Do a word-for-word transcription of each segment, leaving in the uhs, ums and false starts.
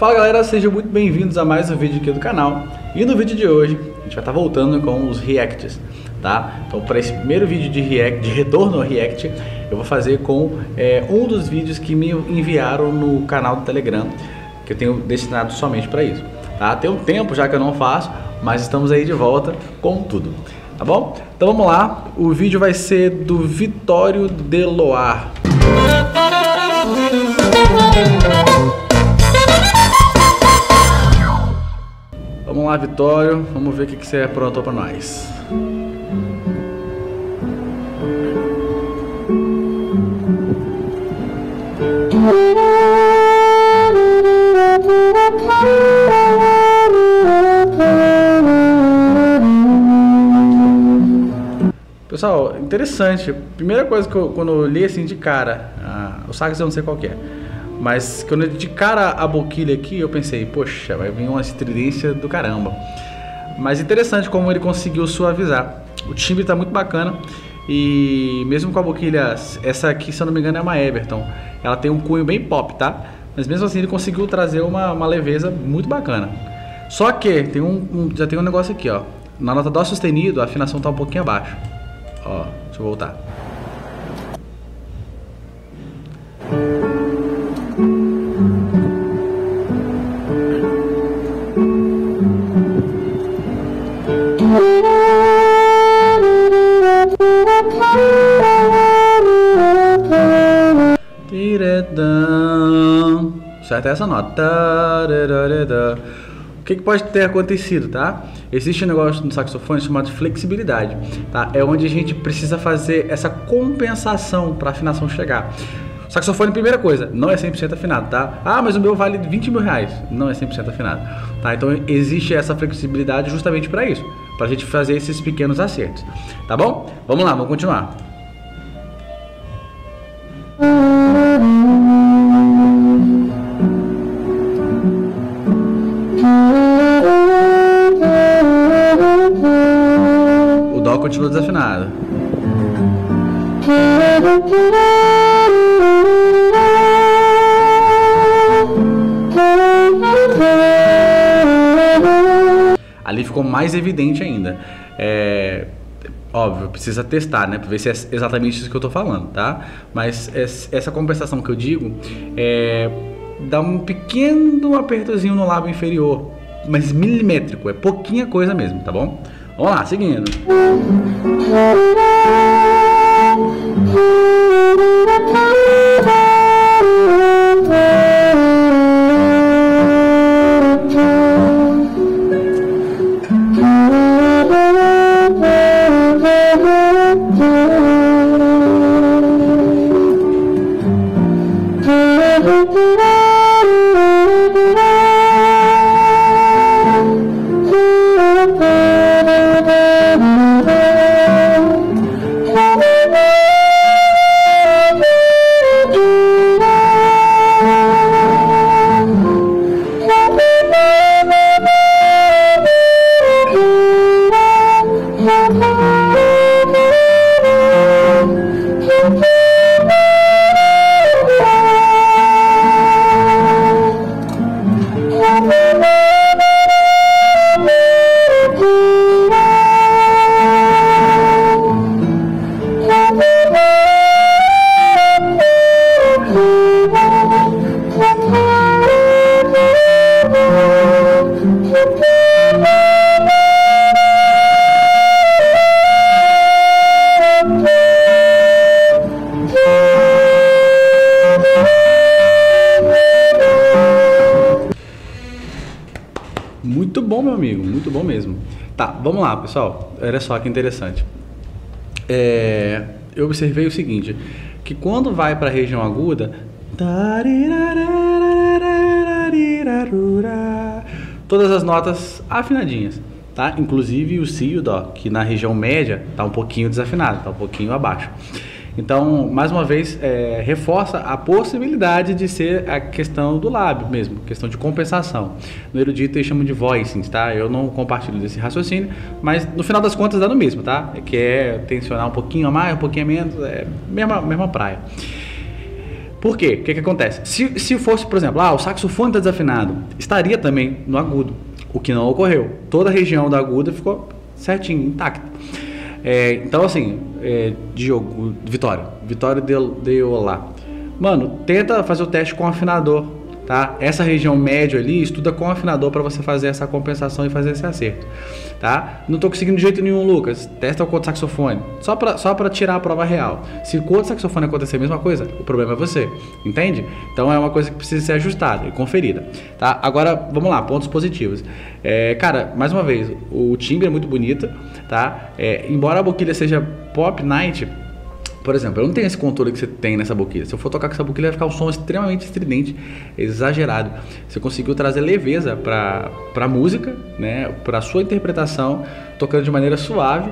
Fala galera, sejam muito bem-vindos a mais um vídeo aqui do canal. E no vídeo de hoje, a gente vai estar voltando com os reacts, tá? Então para esse primeiro vídeo de react, de retorno ao react, eu vou fazer com é, um dos vídeos que me enviaram no canal do Telegram, que eu tenho destinado somente para isso, tá? Tem um tempo já que eu não faço, mas estamos aí de volta com tudo, tá bom? Então vamos lá, o vídeo vai ser do Vitório de Loire. Vamos lá, Vitório, vamos ver o que, que você aprontou pra nós. Pessoal, interessante. Primeira coisa que eu, quando eu li assim de cara, ah, o sax eu não sei qual que é. Mas quando eu de cara a boquilha aqui, eu pensei, poxa, vai vir uma estridência do caramba. Mas interessante como ele conseguiu suavizar. O timbre tá muito bacana. E mesmo com a boquilha, essa aqui, se eu não me engano, é uma Everton. Ela tem um cunho bem pop, tá? Mas mesmo assim ele conseguiu trazer uma, uma leveza muito bacana. Só que tem um, um, já tem um negócio aqui, ó. Na nota dó sustenido, a afinação tá um pouquinho abaixo. Ó, deixa eu voltar. Certo? É essa nota. O que, que pode ter acontecido, tá? Existe um negócio no saxofone chamado flexibilidade, tá? É onde a gente precisa fazer essa compensação para a afinação chegar. Saxofone, primeira coisa, não é cem por cento afinado, tá? Ah, mas o meu vale vinte mil reais. Não é cem por cento afinado, tá? Então existe essa flexibilidade justamente para isso, para a gente fazer esses pequenos acertos, tá bom? Vamos lá, vamos continuar. O dó continua desafinado. Ali ficou mais evidente ainda. É... Óbvio, precisa testar, né? Pra ver se é exatamente isso que eu tô falando, tá? Mas essa compensação que eu digo é... dá um pequeno apertozinho no lábio inferior, mas milimétrico, é pouquinha coisa mesmo, tá bom? Vamos lá, seguindo. Muito bom, meu amigo, muito bom mesmo. Tá, vamos lá, pessoal. Olha só que interessante. É, eu observei o seguinte, que quando vai para a região aguda, todas as notas afinadinhas, tá? Inclusive o si e o dó, que na região média tá um pouquinho desafinado, tá um pouquinho abaixo. Então, mais uma vez, é, reforça a possibilidade de ser a questão do lábio mesmo, questão de compensação. No erudito eles chamam de voicings, tá? Eu não compartilho desse raciocínio, mas no final das contas dá no mesmo, tá? É que é tensionar um pouquinho a mais, um pouquinho a menos, é mesma, mesma praia. Por quê? O que que acontece? Se, se fosse, por exemplo, ah, o saxofone está desafinado, estaria também no agudo, o que não ocorreu. Toda a região da aguda ficou certinho, intacta. É, então, assim, é, Diogo, Vitório, Vitório de Loire, mano, tenta fazer o teste com o afinador, tá? Essa região média ali, estuda com o afinador para você fazer essa compensação e fazer esse acerto, tá? Não tô conseguindo de jeito nenhum, Lucas, testa o acorde saxofone, só para só para tirar a prova real. Se o acorde saxofone acontecer a mesma coisa, o problema é você, entende? Então é uma coisa que precisa ser ajustada e conferida, tá? Agora, vamos lá, pontos positivos. É, cara, mais uma vez, o timbre é muito bonito, tá? É, embora a boquilha seja pop night, por exemplo, eu não tenho esse controle que você tem nessa boquilha. Se eu for tocar com essa boquilha, vai ficar um som extremamente estridente, exagerado. Você conseguiu trazer leveza para a música, né, para a sua interpretação, tocando de maneira suave,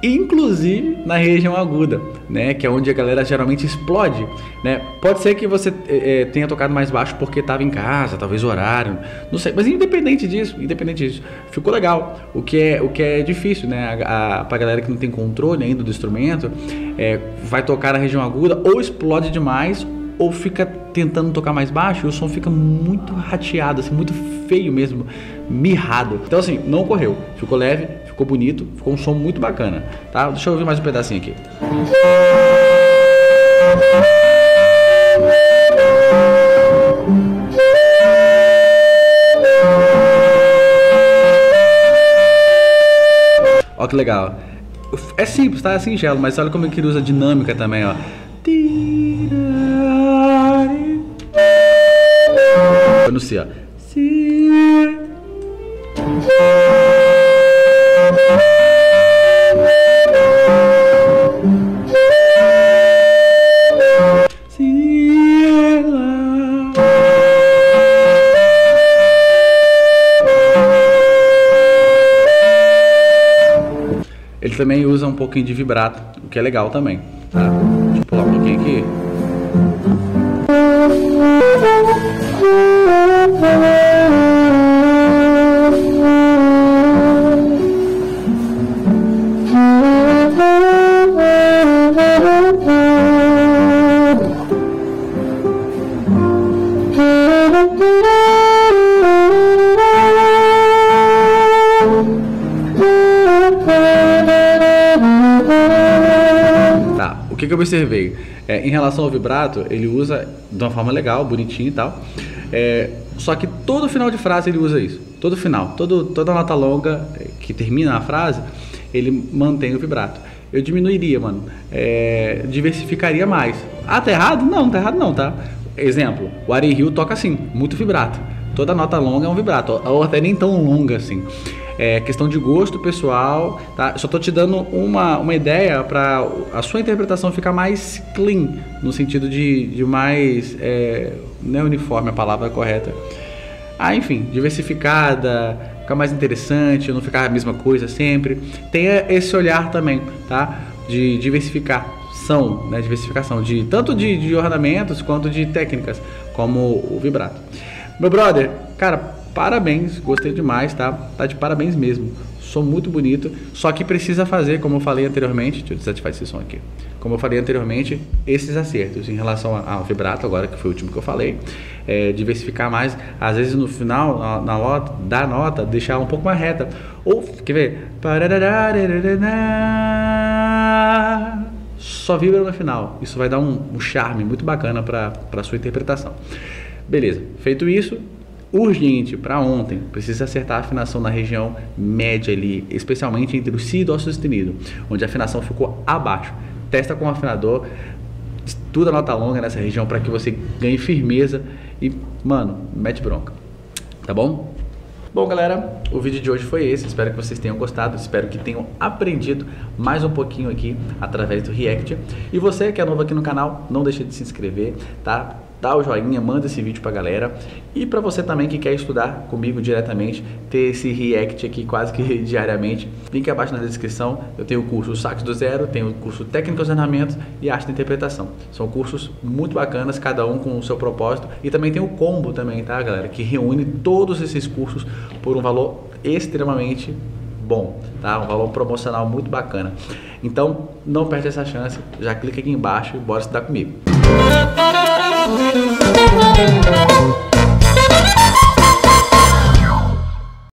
inclusive na região aguda, né, que é onde a galera geralmente explode, né. Pode ser que você é, tenha tocado mais baixo porque estava em casa, talvez o horário, não sei. Mas independente disso, independente disso, ficou legal. O que é, o que é difícil, né, a, a, pra galera que não tem controle ainda do instrumento. É, vai tocar na região aguda, ou explode demais, ou fica tentando tocar mais baixo e o som fica muito rateado, assim, muito feio mesmo, mirrado. Então, assim, não ocorreu, ficou leve, ficou bonito, ficou um som muito bacana, tá? Deixa eu ouvir mais um pedacinho aqui. Ó que legal. É simples, tá? É singelo, mas olha como é que ele usa a dinâmica também, ó. Foi no C, ó. Ele também usa um pouquinho de vibrato, o que é legal também, tá? Deixa eu pular um pouquinho aqui. O que, que eu observei? É, em relação ao vibrato, ele usa de uma forma legal, bonitinha e tal. É, só que todo final de frase ele usa isso. Todo final, todo, toda nota longa que termina a frase, ele mantém o vibrato. Eu diminuiria, mano. É, diversificaria mais. Ah, tá errado? Não, tá errado não, tá? Exemplo, o Ary Rio toca assim, muito vibrato. Toda nota longa é um vibrato, ou até nem tão longa assim. É questão de gosto pessoal, tá? Só tô te dando uma, uma ideia para a sua interpretação ficar mais clean, no sentido de, de mais, é, não é uniforme a palavra correta. Ah, enfim, diversificada, ficar mais interessante, não ficar a mesma coisa sempre. Tenha esse olhar também, tá? De diversificação, né? Diversificação de tanto de, de ornamentos quanto de técnicas, como o vibrato. Meu brother, cara, parabéns, gostei demais, tá? Tá de parabéns mesmo. Som muito bonito, só que precisa fazer, como eu falei anteriormente, deixa eu desativar esse som aqui. Como eu falei anteriormente, esses acertos em relação ao vibrato, agora que foi o último que eu falei, é, diversificar mais, às vezes no final na, na nota, da nota, deixar um pouco mais reta. Ou, quer ver? Só vibra no final. Isso vai dar um, um charme muito bacana para para sua interpretação. Beleza? Feito isso, urgente, para ontem, precisa acertar a afinação na região média ali, especialmente entre o si e dó sustenido, onde a afinação ficou abaixo. Testa com o afinador, estuda a nota longa nessa região para que você ganhe firmeza e, mano, mete bronca, tá bom? Bom, galera, o vídeo de hoje foi esse, espero que vocês tenham gostado, espero que tenham aprendido mais um pouquinho aqui através do React. E você que é novo aqui no canal, não deixa de se inscrever, tá? Dá o joinha, manda esse vídeo pra galera. E pra você também que quer estudar comigo diretamente, ter esse react aqui quase que diariamente, link abaixo na descrição. Eu tenho o curso Sax do Zero, tenho o curso Técnicas e Ornamentos e Arte da Interpretação. São cursos muito bacanas, cada um com o seu propósito. E também tem o combo também, tá, galera? Que reúne todos esses cursos por um valor extremamente bom, tá? Um valor promocional muito bacana. Então, não perde essa chance, já clica aqui embaixo e bora estudar comigo.